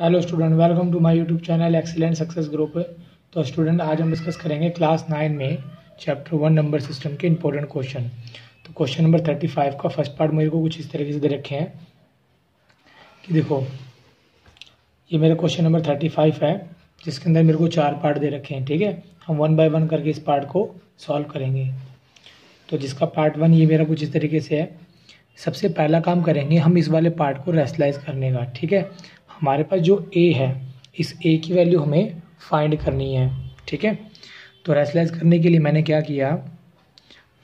Hello student, welcome to my YouTube channel excellent success group. तो student, आज हम discuss करेंगे क्लास 9 में चैप्टर 1 नंबर सिस्टम के इंपॉर्टेंट क्वेश्चन। तो क्वेश्चन नंबर 35 का फर्स्ट पार्ट मेरे को कुछ इस तरीके से दे रखे हैं कि देखो, ये मेरा क्वेश्चन नंबर 35 है जिसके अंदर मेरे को 4 पार्ट दे रखे हैं। ठीक है, हम 1 बाय 1 करके इस पार्ट को सॉल्व करेंगे। तो जिसका पार्ट 1 ये मेरा कुछ इस तरीके से है। सबसे पहला काम करेंगे हम इस वाले पार्ट को रैशनलाइज करने का। ठीक है, हमारे पास जो ए है, इस ए की वैल्यू हमें फाइंड करनी है। ठीक है, तो रैशनलाइज करने के लिए मैंने क्या किया,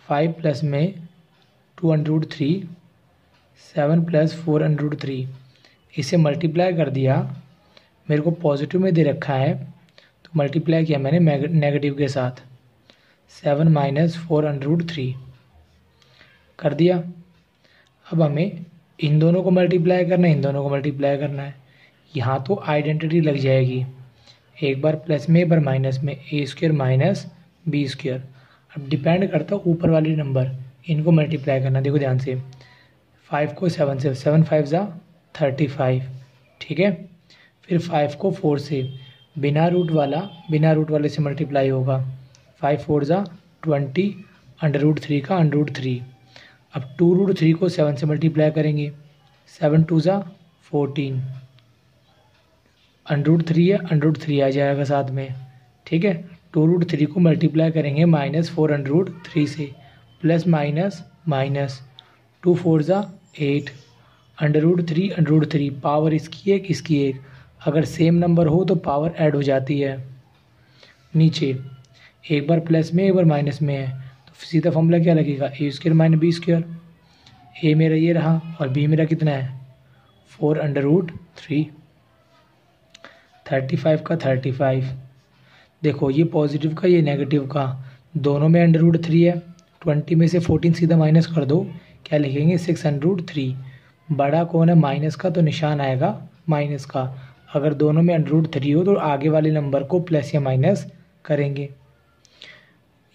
5 प्लस में 2 under root 3, 7 plus 4 under root 3, इसे मल्टीप्लाई कर दिया। मेरे को पॉजिटिव में दे रखा है तो मल्टीप्लाई किया मैंने नेगेटिव के साथ, 7 माइनस 4 अंडर रूट 3 कर दिया। अब हमें इन दोनों को मल्टीप्लाई करना है, इन दोनों को मल्टीप्लाई करना है। यहाँ तो आइडेंटिटी लग जाएगी, एक बार प्लस में एक बार माइनस में, A square minus B square. अब डिपेंड करता है ऊपर वाले नंबर, इनको मल्टीप्लाई करना। देखो ध्यान से, 5 को 7 से 7 5 जा 35। ठीक है, फिर 5 को 4 से, बिना रूट वाले से मल्टीप्लाई होगा, 5 4 जा 20, अंडर रूट 3 का अंडर रूट 3। अब 2 रूट 3 को 7 से मल्टीप्लाई करेंगे, 7 2 जा 14, अंडर रूट 3 है, अंडर रूट 3 आ जाएगा साथ में। ठीक है, 2 रूट 3 को मल्टीप्लाई करेंगे -4 अंडर रूट 3 से, प्लस माइनस माइनस, 2 4 जा 8, under root 3 under root 3, power इसकी एक इसकी एक, अगर सेम नंबर हो तो पावर ऐड हो जाती है। नीचे एक बार प्लस में एक बार माइनस में है तो सीधा फॉर्मूला क्या लगेगा, A square minus B square. A मेरा ये रहा और बी मेरा कितना है, 4 अंडर रूट 3। 35 का 35, देखो ये पॉजिटिव का ये नेगेटिव का, दोनों में अंडर रूट 3 है। 20 में से 14 सीधा माइनस कर दो, क्या लिखेंगे, 6 अंडर रूट 3। बड़ा कौन है, माइनस का, तो निशान आएगा माइनस का। अगर दोनों में अंडर रूट 3 हो तो आगे वाले नंबर को प्लस या माइनस करेंगे।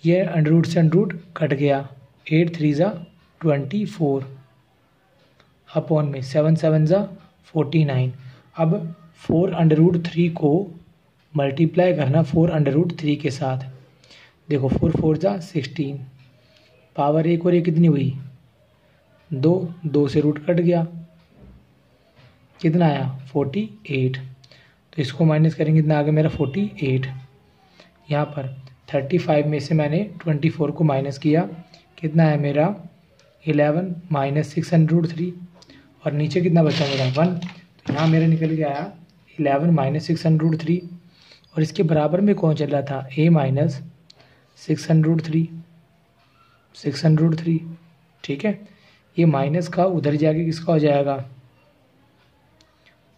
ये अंडर रूट से अंडर रूट कट गया, 8 3 जा 24, अपॉन में 7 7 जा 49। अब 4 अंडर रूट 3 को मल्टीप्लाई करना 4 अंडर रूट 3 के साथ। देखो 4 4 जा 16, पावर एक और एक कितनी हुई, 2 2 से रूट कट गया, कितना आया, 48। तो इसको माइनस करेंगे, कितना आ गया मेरा, 48। यहाँ पर 35 में से मैंने 24 को माइनस किया, कितना है मेरा, 11 माइनस 6 अंडर रूट 3, और नीचे कितना बचा मेरा, 1। तो यहाँ मेरा निकल गया आया 11 माइनस 6 अंडर रूट 3, और इसके बराबर में कौन चल रहा था, a minus 6 under root 3, 6 under root 3। ठीक है, ये माइनस का उधर जाके किसका हो जाएगा,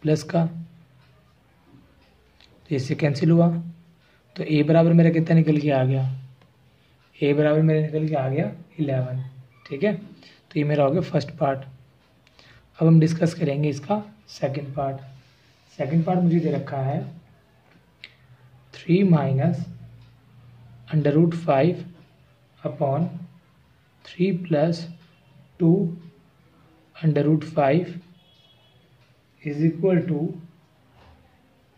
प्लस का, तो इससे कैंसिल हुआ। तो a बराबर मेरा कितना निकल के आ गया, a बराबर मेरा निकल के आ गया 11। ठीक है, तो ये मेरा हो गया फर्स्ट पार्ट। अब हम डिस्कस करेंगे इसका सेकंड पार्ट। सेकंड पार्ट मुझे दे रखा है 3 minus under root 5 upon 3 plus 2 under root 5 is equal to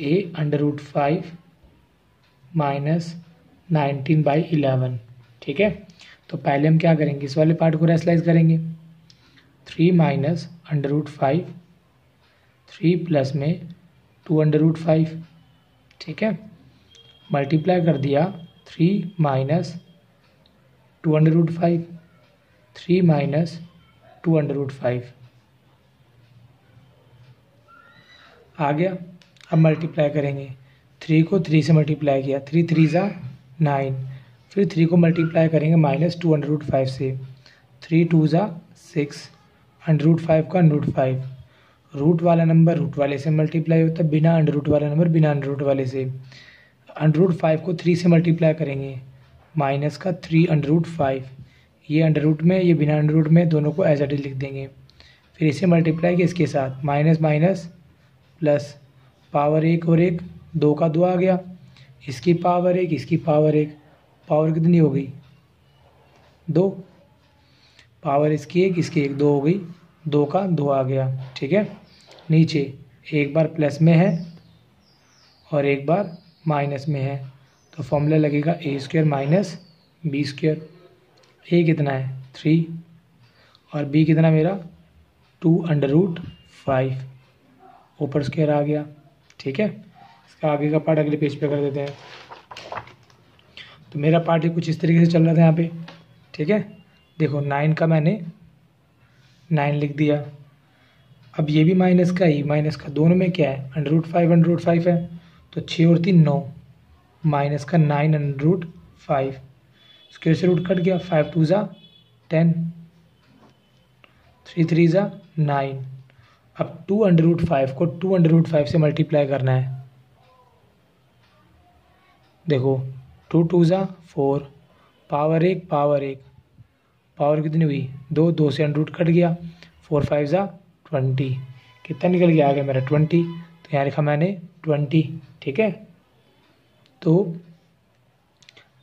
a under root 5 minus 19 by 11। ठीक है, तो पहले हम क्या करेंगे, इस वाले पार्ट को रैशनलाइज करेंगे। 3 माइनस अंडर रूट 5, 3 प्लस में 2 अंडर रूट 5। ठीक है, मल्टीप्लाई कर दिया, 3 minus 2 under root 5, 3 minus 2 under root 5 आ गया। अब मल्टीप्लाई करेंगे, 3 को 3 से मल्टीप्लाई किया, 3 3 जा 9, फिर 3 को मल्टीप्लाई करेंगे -2 अंडर रूट 5 से, 3 2 जा 6, अंडर रूट 5 का अंडर रूट 5। रूट वाला नंबर रूट वाले से मल्टीप्लाई होता है, बिना अंडर रूट वाला नंबर बिना अंडर रूट वाले से। अंडर रूट 5 को 3 से मल्टीप्लाई करेंगे, -3 अंडर रूट 5, ये अंडर रूट में ये बिना अंडर रूट में, दोनों को एज इट इज लिख देंगे। फिर इसे मल्टीप्लाई किया इसके साथ, माइनस माइनस प्लस, पावर एक और एक, 2 का 2 आ गया, इसकी पावर एक इसकी पावर एक, पावर कितनी हो गई, 2, पावर इसकी एक 2 हो गई, 2 का 2 आ गया। ठीक है, नीचे एक बार प्लस में है और एक बार माइनस में है, तो फॉर्मूला लगेगा A square minus B square. A कितना है 3 और बी कितना मेरा 2√5, ऊपर स्क्वायर आ गया। ठीक है, इसका आगे का पार्ट अगले पेज पे कर देते हैं। तो मेरा पार्ट ही कुछ इस तरीके से चल रहा था यहाँ पे। ठीक है, देखो 9 का मैंने 9 लिख दिया। अब ये भी माइनस का ही माइनस का, दोनों में क्या है √5 है, तो 6 और 3 9, माइनस का 9√5, स्क्वायर से रूट कट गया। 5 2 ज़ा 10, 3 3 ज़ा 9। अब 2√5 को 2√5 से मल्टीप्लाई करना है। देखो 2 2 ज़ा 4, पावर 1 पावर कितनी हुई 2 2 से अंडर रूट कट गया। 4 5 ज़ा 20, कितना निकल गया आ गया मेरा 20, तो यहाँ लिखा मैंने 20। ठीक है, तो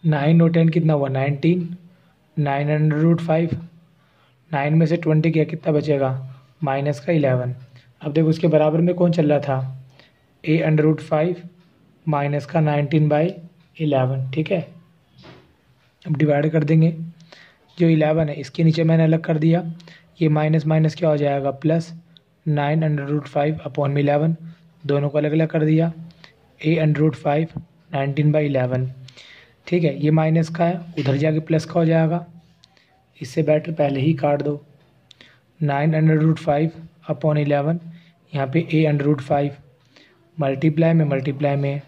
9 और 10 कितना हुआ 19, 9 अंडर रूट 5, 9 में से 20 गया, कितना बचेगा माइनस का 11। अब देखो उसके बराबर में कौन चल रहा था, a अंडर रूट 5 माइनस का 19/11। ठीक है, अब डिवाइड कर देंगे, जो 11 है इसके नीचे मैंने अलग कर दिया, ये माइनस माइनस क्या हो जाएगा प्लस, 9 अंडर रूट 5 अपॉन 11, दोनों को अलग अलग कर दिया। a under root 5 19/11। ठीक है, ये माइनस का है, उधर जाके प्लस का हो जाएगा, इससे बेटर पहले ही काट दो। 9 अंडर रूट 5 अपॉन 11, यहाँ पे a अंडर रूट 5 मल्टीप्लाई में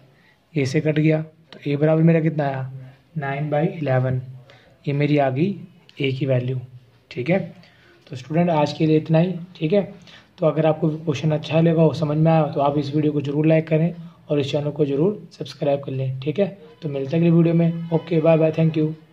ए से कट गया, तो ए बराबर मेरा कितना आया 9/11। ये मेरी आ गई ए की वैल्यू। ठीक है, तो स्टूडेंट आज के लिए इतना ही। ठीक है, तो अगर आपको क्वेश्चन अच्छा लगा हो, समझ में आया हो, तो आप इस वीडियो को ज़रूर लाइक करें और इस चैनल को ज़रूर सब्सक्राइब कर लें। ठीक है, तो मिलते हैं अगली वीडियो में। Okay, bye bye, thank you.